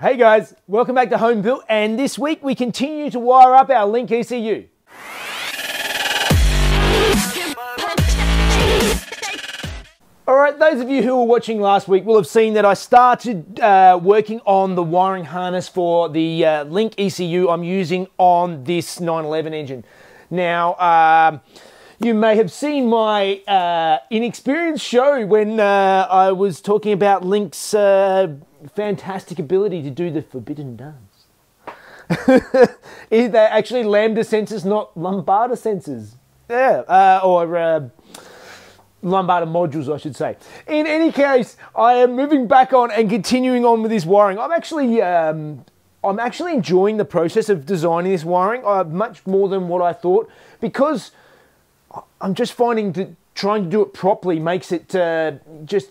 Hey guys, welcome back to Home Built, and this week we continue to wire up our Link ECU. Alright, those of you who were watching last week will have seen that I started working on the wiring harness for the Link ECU I'm using on this 911 engine. Now, you may have seen my inexperienced show when I was talking about Link's fantastic ability to do the forbidden dance. They're actually lambda sensors, not Lombarda sensors. Yeah, or Lombarda modules, I should say. In any case, I am moving back on and continuing on with this wiring. I'm actually enjoying the process of designing this wiring much more than what I thought, because I'm just finding that trying to do it properly makes it just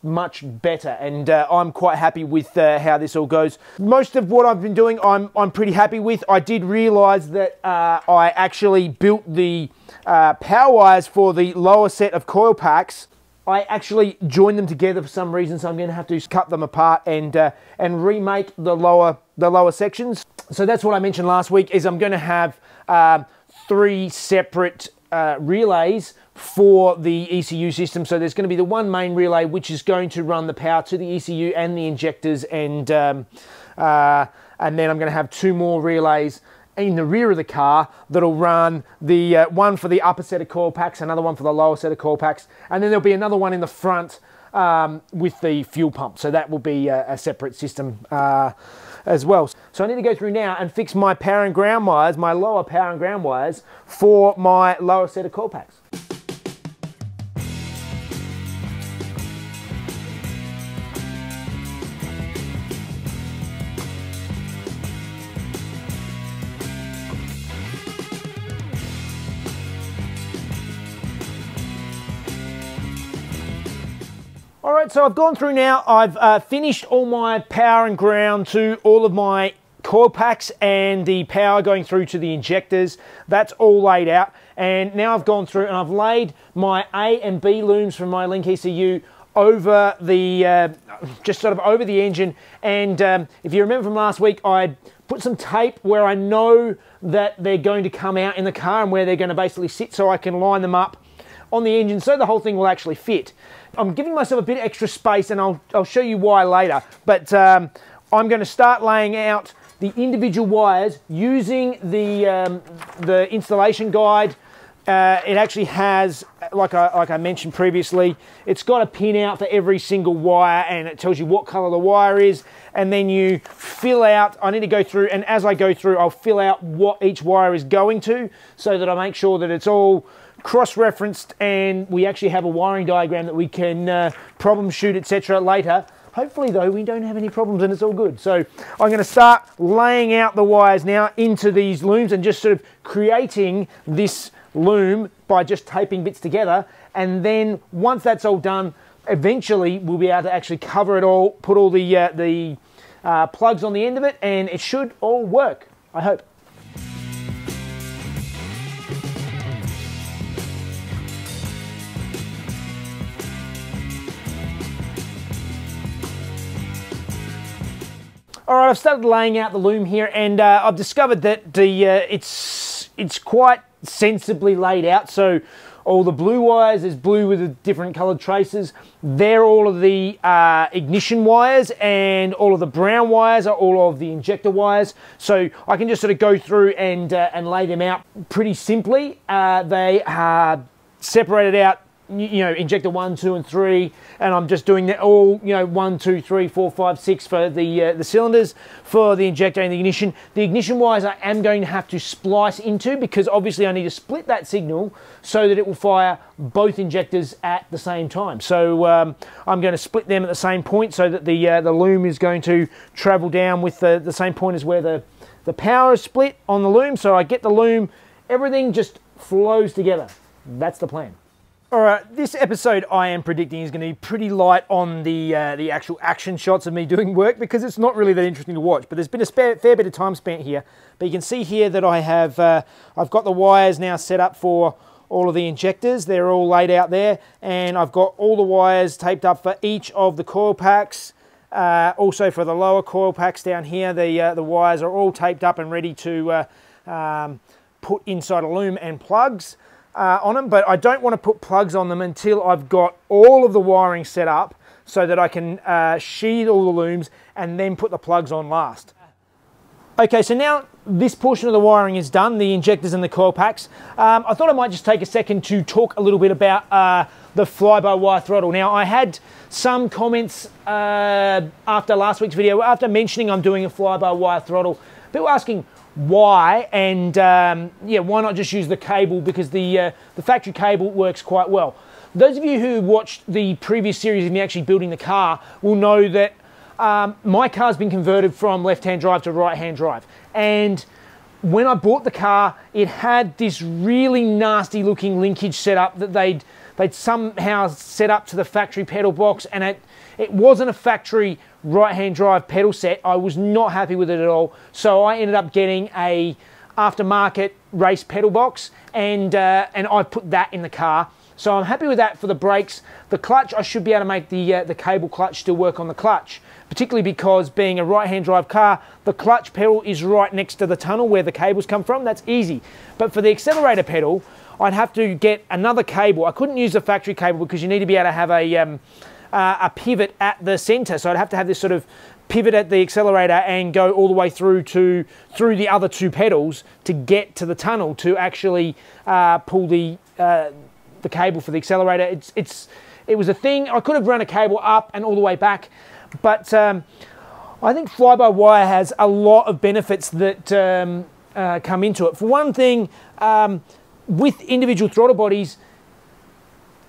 much better, and I'm quite happy with how this all goes. Most of what I've been doing, I'm pretty happy with. I did realise that I actually built the power wires for the lower set of coil packs. I actually joined them together for some reason, so I'm going to have to cut them apart and remake the lower sections. So that's what I mentioned last week, is I'm going to have three separate relays for the ECU system. So there's going to be the one main relay which is going to run the power to the ECU and the injectors, and then I'm going to have two more relays in the rear of the car that'll run the one for the upper set of coil packs, another one for the lower set of coil packs, and then there'll be another one in the front with the fuel pump. So that will be a separate system as well. So I need to go through now and fix my power and ground wires, my lower power and ground wires for my lower set of coil packs. Alright, so I've gone through now, I've finished all my power and ground to all of my coil packs and the power going through to the injectors. That's all laid out, and now I've gone through and I've laid my A and B looms from my Link ECU over the, just sort of over the engine, and if you remember from last week, I put some tape where I know that they're going to come out in the car and where they're going to basically sit, so I can line them up on the engine so the whole thing will actually fit. I'm giving myself a bit of extra space, and I'll show you why later, but I'm going to start laying out the individual wires using the installation guide. It actually has, like I mentioned previously, it's got a pin out for every single wire, and it tells you what color the wire is, and then you fill out, I need to go through, and as I go through I'll fill out what each wire is going to, so that I make sure that it's all cross-referenced and we actually have a wiring diagram that we can problem shoot, etc. later. Hopefully though, we don't have any problems and it's all good. So I'm going to start laying out the wires now into these looms and just sort of creating this loom by just taping bits together, and then once that's all done, eventually we'll be able to actually cover it all, put all the plugs on the end of it, and it should all work, I hope. All right, I've started laying out the loom here, and I've discovered that the it's quite sensibly laid out. So all the blue wires is blue with the different coloured traces. They're all of the ignition wires, and all of the brown wires are all of the injector wires. So I can just sort of go through and lay them out pretty simply. They are separated out, you know, injector 1, 2, and 3, and I'm just doing that all, you know, 1, 2, 3, 4, 5, 6 for the cylinders, for the injector and the ignition. The ignition wires I am going to have to splice into, because obviously I need to split that signal so that it will fire both injectors at the same time. So I'm going to split them at the same point, so that the loom is going to travel down with the same point as where the power is split on the loom. So I get the loom, everything just flows together. That's the plan. All right, this episode I am predicting is going to be pretty light on the actual action shots of me doing work, because it's not really that interesting to watch, but there's been a fair bit of time spent here. But you can see here that I have, I've got the wires now set up for all of the injectors. They're all laid out there, and I've got all the wires taped up for each of the coil packs, Also for the lower coil packs down here, the wires are all taped up and ready to put inside a loom and plugs on them, but I don't want to put plugs on them until I've got all of the wiring set up so that I can sheathe all the looms and then put the plugs on last. Okay, so now this portion of the wiring is done, the injectors and the coil packs. I thought I might just take a second to talk a little bit about the fly-by-wire throttle. Now, I had some comments after last week's video, after mentioning I'm doing a fly-by-wire throttle, people asking why, and yeah, why not just use the cable, because the factory cable works quite well. Those of you who watched the previous series of me actually building the car will know that my car's been converted from left-hand drive to right-hand drive. And when I bought the car, it had this really nasty looking linkage set up that they'd somehow set up to the factory pedal box, and it wasn't a factory right-hand drive pedal set. I was not happy with it at all. So I ended up getting a aftermarket race pedal box, and I put that in the car. So I'm happy with that for the brakes. The clutch, I should be able to make the cable clutch still work on the clutch, particularly because being a right-hand drive car, the clutch pedal is right next to the tunnel where the cables come from. That's easy. But for the accelerator pedal, I'd have to get another cable. I couldn't use the factory cable because you need to be able to have a pivot at the center. So I'd have to have this sort of pivot at the accelerator and go all the way through to the other two pedals to get to the tunnel to actually pull the cable for the accelerator. It was a thing. I could have run a cable up and all the way back, but I think fly-by-wire has a lot of benefits that come into it. For one thing, with individual throttle bodies,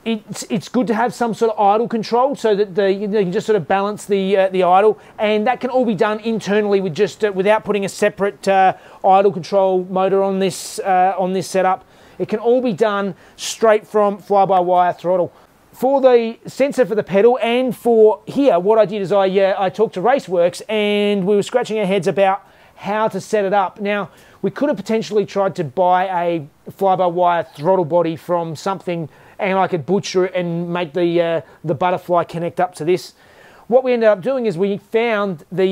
it's good to have some sort of idle control so that you can just sort of balance the idle, and that can all be done internally with just without putting a separate idle control motor on this setup. It can all be done straight from fly-by-wire throttle. For the sensor for the pedal and for here, what I did is I talked to RaceWorks, and we were scratching our heads about how to set it up. Now, we could have potentially tried to buy a fly-by-wire throttle body from something, and I could butcher it and make the butterfly connect up to this. What we ended up doing is we found the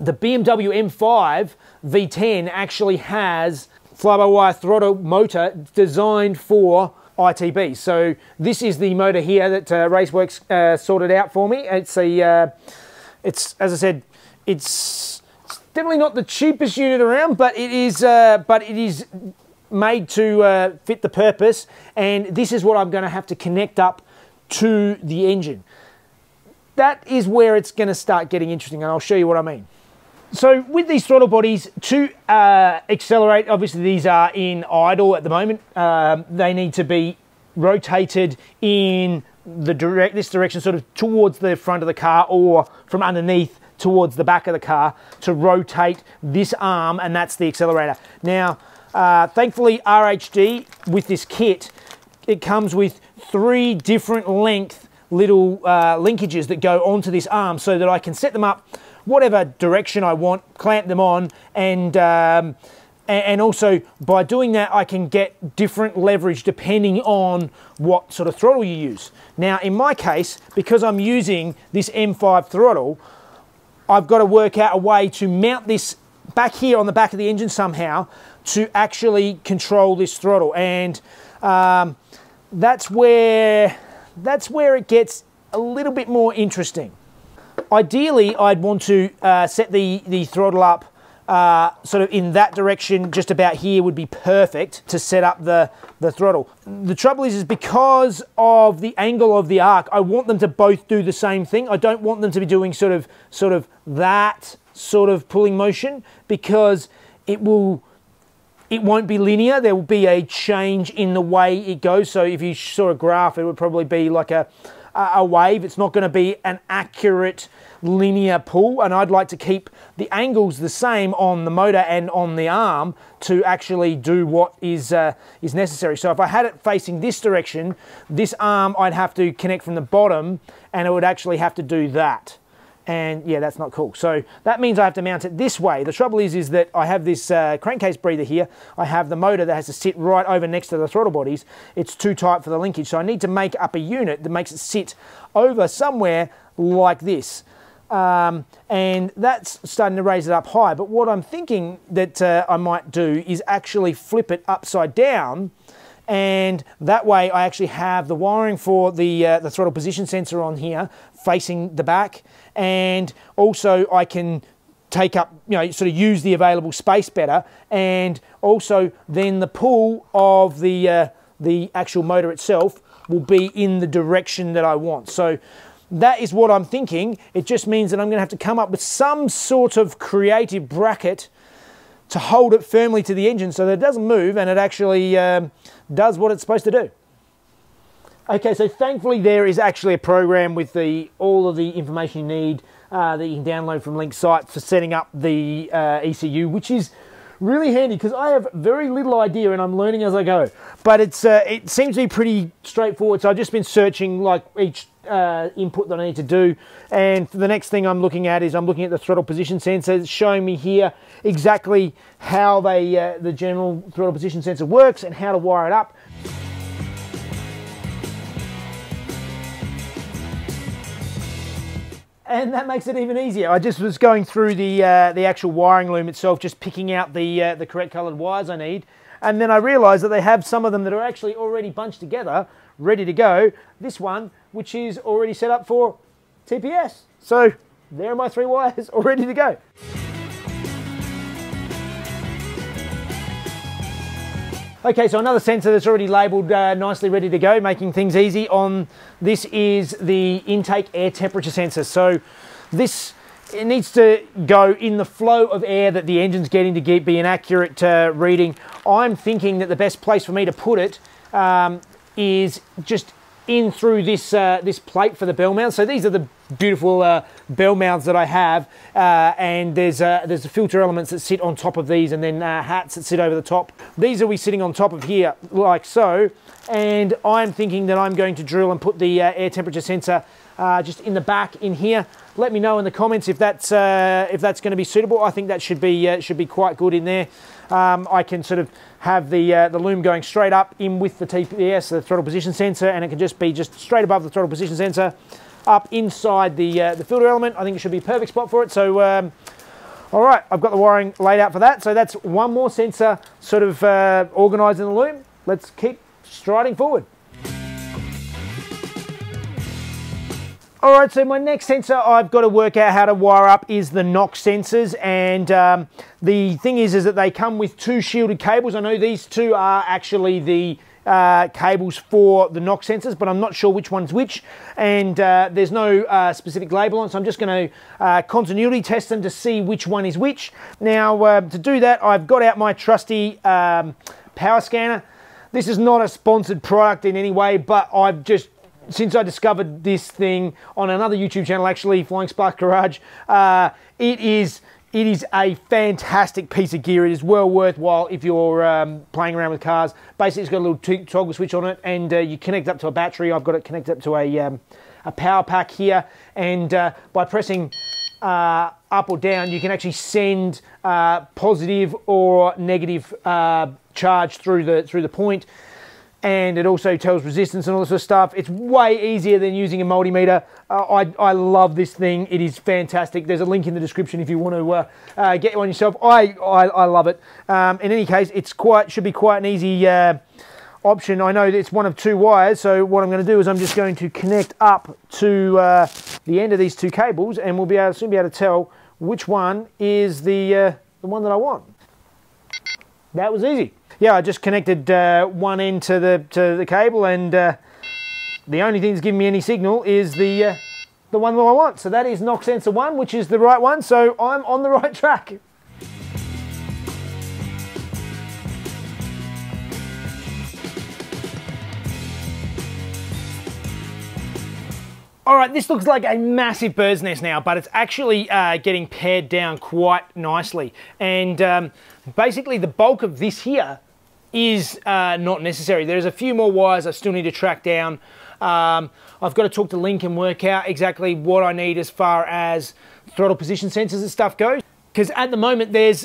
BMW M5 V10 actually has fly-by-wire throttle motor designed for ITBs. So this is the motor here that RaceWorks sorted out for me. It's a, it's, as I said, it's definitely not the cheapest unit around, but it is made to fit the purpose. And this is what I'm going to have to connect up to the engine. That is where it's going to start getting interesting, and I'll show you what I mean. So with these throttle bodies, to accelerate, obviously these are in idle at the moment. They need to be rotated in the this direction, sort of towards the front of the car, or from underneath towards the back of the car to rotate this arm, and that's the accelerator. Now, thankfully RHG, with this kit, it comes with 3 different length little linkages that go onto this arm so that I can set them up whatever direction I want, clamp them on, and also by doing that I can get different leverage depending on what sort of throttle you use. Now in my case, because I'm using this M5 throttle, I've got to work out a way to mount this back here on the back of the engine somehow to actually control this throttle, and that's where it gets a little bit more interesting. Ideally, I'd want to set the throttle up sort of in that direction. Just about here would be perfect to set up the throttle. The trouble is because of the angle of the arc, I want them to both do the same thing. I don't want them to be doing sort of that sort of pulling motion, because it won't be linear. There will be a change in the way it goes. So if you saw a graph, it would probably be like a wave. It's not going to be an accurate linear pull, and I'd like to keep the angles the same on the motor and on the arm to actually do what is necessary. So if I had it facing this direction, this arm I'd have to connect from the bottom, and it would actually have to do that, and yeah, that's not cool. So that means I have to mount it this way. The trouble is that I have this crankcase breather here. I have the motor that has to sit right over next to the throttle bodies. It's too tight for the linkage, so I need to make up a unit that makes it sit over somewhere like this. And that's starting to raise it up high. But what I'm thinking that I might do is actually flip it upside down, and that way I actually have the wiring for the throttle position sensor on here facing the back, and also I can take up, you know, sort of use the available space better, and also then the pull of the actual motor itself will be in the direction that I want. So that is what I'm thinking. It just means that I'm going to have to come up with some sort of creative bracket to hold it firmly to the engine so that it doesn't move and it actually does what it's supposed to do. Okay, so thankfully there is actually a program with all of the information you need that you can download from Link's site for setting up the ECU, which is really handy because I have very little idea and I'm learning as I go. But it's it seems to be pretty straightforward, so I've just been searching like each input that I need to do, and the next thing I'm looking at is I'm looking at the throttle position sensor. It's showing me here exactly how they the general throttle position sensor works and how to wire it up. And that makes it even easier. I just was going through the actual wiring loom itself, just picking out the correct coloured wires I need. And then I realised that they have some of them that are actually already bunched together, ready to go. This one, which is already set up for TPS. So there are my three wires all ready to go. Okay, so another sensor that's already labelled nicely ready to go, making things easy on this, is the intake air temperature sensor. So this, it needs to go in the flow of air that the engine's getting to be an accurate reading. I'm thinking that the best place for me to put it is just in through this, this plate for the bell mount. So these are the beautiful bell mouths that I have, and there's the filter elements that sit on top of these, and then hats that sit over the top. These are sitting on top of here like so, and I'm thinking that I'm going to drill and put the air temperature sensor just in the back in here. Let me know in the comments if that's going to be suitable. I think that should be quite good in there. I can sort of have the loom going straight up in with the TPS, the throttle position sensor, and it can just be just straight above the throttle position sensor, up inside the filter element. I think it should be a perfect spot for it. So, all right, I've got the wiring laid out for that. So that's one more sensor sort of organised in the loom. Let's keep striding forward. All right, so my next sensor I've got to work out how to wire up is the NOX sensors, and the thing is that they come with two shielded cables. I know these two are actually the cables for the NOX sensors, but I'm not sure which one's which, and there's no specific label on, so I'm just going to continuity test them to see which one is which. Now to do that, I've got out my trusty power scanner. This is not a sponsored product in any way, but I've just, since I discovered this thing on another YouTube channel, actually, Flying Spark Garage, it is a fantastic piece of gear. It is well worthwhile if you're playing around with cars. Basically, it's got a little toggle switch on it, and you connect up to a battery. I've got it connected up to a power pack here, and by pressing up or down, you can actually send positive or negative charge through the point. And it also tells resistance and all this sort of stuff. It's way easier than using a multimeter. I love this thing. It is fantastic. There's a link in the description if you want to get one yourself. I love it. In any case, it's should be quite an easy option. I know it's one of two wires, so what I'm going to do is I'm just going to connect up to the end of these two cables, and we'll soon be able to tell which one is the one that I want. That was easy. Yeah, I just connected one end to the cable, and the only thing that's giving me any signal is the one that I want. So that is NOX sensor 1, which is the right one, so I'm on the right track. All right, this looks like a massive bird's nest now, but it's actually getting pared down quite nicely. And basically the bulk of this here is not necessary. There's a few more wires I still need to track down. I've got to talk to Link and work out exactly what I need as far as throttle position sensors and stuff goes. Because at the moment there's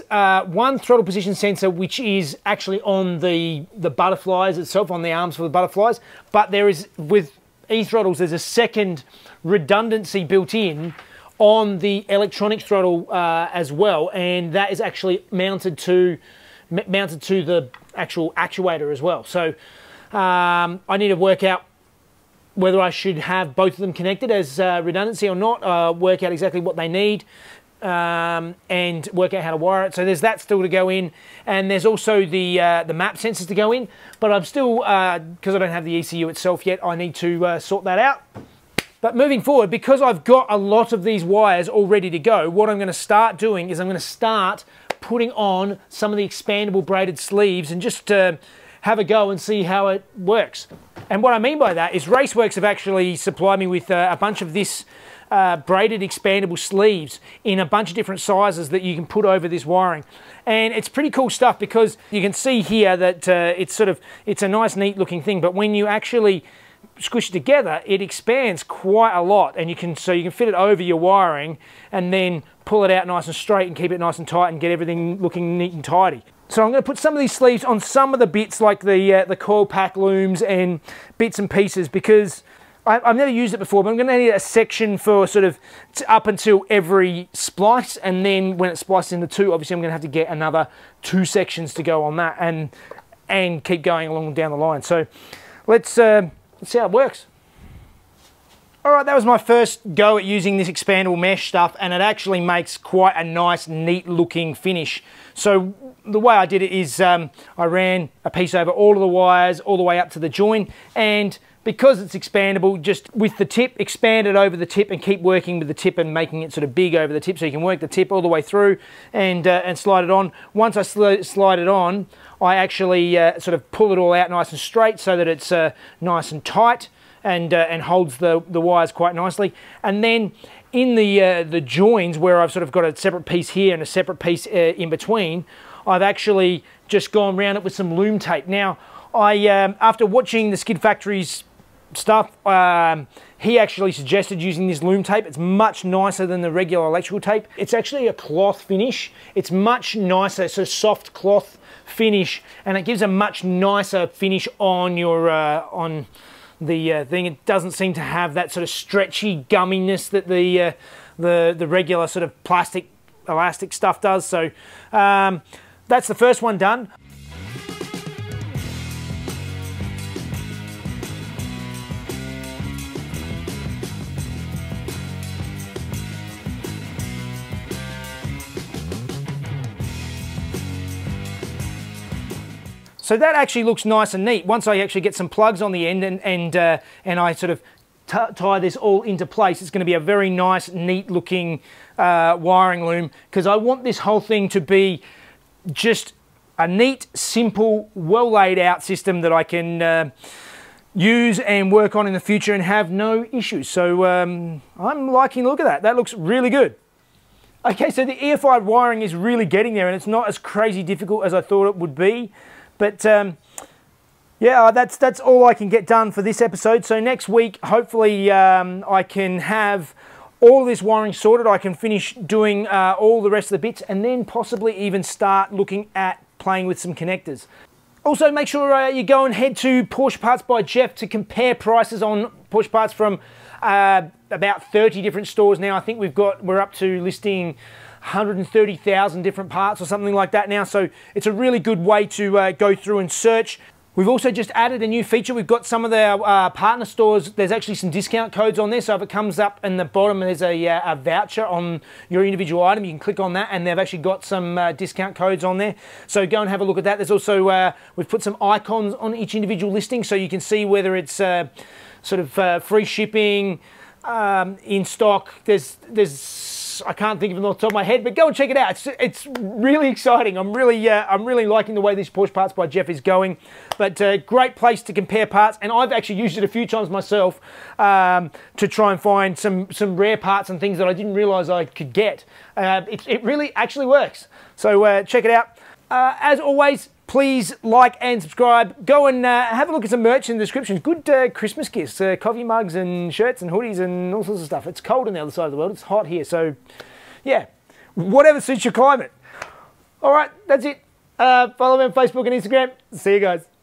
one throttle position sensor which is actually on the butterflies itself, on the arms for the butterflies, but there is, with e-throttles, there's a second redundancy built in on the electronic throttle as well, and that is actually mounted to the actual actuator as well. So I need to work out whether I should have both of them connected as redundancy or not, work out exactly what they need, and work out how to wire it. So there's that still to go in, and there's also the map sensors to go in, but I'm still, because I don't have the ECU itself yet, I need to sort that out. But moving forward, because I've got a lot of these wires all ready to go, what I'm going to start doing is I'm going to start putting on some of the expandable braided sleeves and just have a go and see how it works. And what I mean by that is RaceWorks have actually supplied me with a bunch of this braided expandable sleeves in a bunch of different sizes that you can put over this wiring. And it's pretty cool stuff, because you can see here that it's a nice neat looking thing, but when you actually squish it together, it expands quite a lot, and so you can fit it over your wiring and then pull it out nice and straight and keep it nice and tight and get everything looking neat and tidy. So I'm going to put some of these sleeves on some of the bits, like the coil pack looms and bits and pieces, because I've never used it before, but I'm going to need a section for sort of up until every splice, and then when it splices into two, obviously I'm going to have to get another two sections to go on that, and keep going along down the line. So let's see how it works. Alright, that was my first go at using this expandable mesh stuff, and it actually makes quite a nice, neat looking finish. So the way I did it is I ran a piece over all of the wires all the way up to the join, and because it's expandable, just with the tip, expand it over the tip and keep working with the tip and making it sort of big over the tip, so you can work the tip all the way through and slide it on. Once I slide it on, I actually sort of pull it all out nice and straight so that it's nice and tight and holds the wires quite nicely. And then in the joins, where I've sort of got a separate piece here and a separate piece in between, I've actually just gone around it with some loom tape. Now, after watching the Skid Factory's stuff, he actually suggested using this loom tape. It's much nicer than the regular electrical tape. It's actually a cloth finish. It's much nicer. It's a soft cloth finish, and it gives a much nicer finish on your on the thing. It doesn't seem to have that sort of stretchy gumminess that the regular sort of plastic elastic stuff does. So that's the first one done. So that actually looks nice and neat. Once I actually get some plugs on the end and I sort of tie this all into place, it's going to be a very nice, neat looking wiring loom, because I want this whole thing to be just a neat, simple, well laid out system that I can use and work on in the future and have no issues. So I'm liking the look of that. That looks really good. Okay, so the EFI wiring is really getting there, and it's not as crazy difficult as I thought it would be. But yeah, that's all I can get done for this episode. So next week, hopefully I can have all this wiring sorted. I can finish doing all the rest of the bits, and then possibly even start looking at playing with some connectors. Also, make sure you go and head to Porsche Parts by Jeff to compare prices on Porsche parts from about 30 different stores now. I think we're up to listing 130,000 different parts or something like that now, so it's a really good way to go through and search. We've also just added a new feature. We've got some of our partner stores, there's actually some discount codes on there, so if it comes up in the bottom there's a voucher on your individual item, you can click on that, and they've actually got some discount codes on there. So go and have a look at that. There's also, we've put some icons on each individual listing so you can see whether it's sort of free shipping, in stock. There's I can't think of it off the top of my head, but go and check it out. It's really exciting. I'm really liking the way this Porsche Parts by Jeff is going, but great place to compare parts, and I've actually used it a few times myself to try and find some rare parts and things that I didn't realize I could get. It really actually works, so check it out. As always, please like and subscribe. Go and have a look at some merch in the description. Good Christmas gifts, coffee mugs and shirts and hoodies and all sorts of stuff. It's cold on the other side of the world. It's hot here. So, yeah, whatever suits your climate. All right, that's it. Follow me on Facebook and Instagram. See you guys.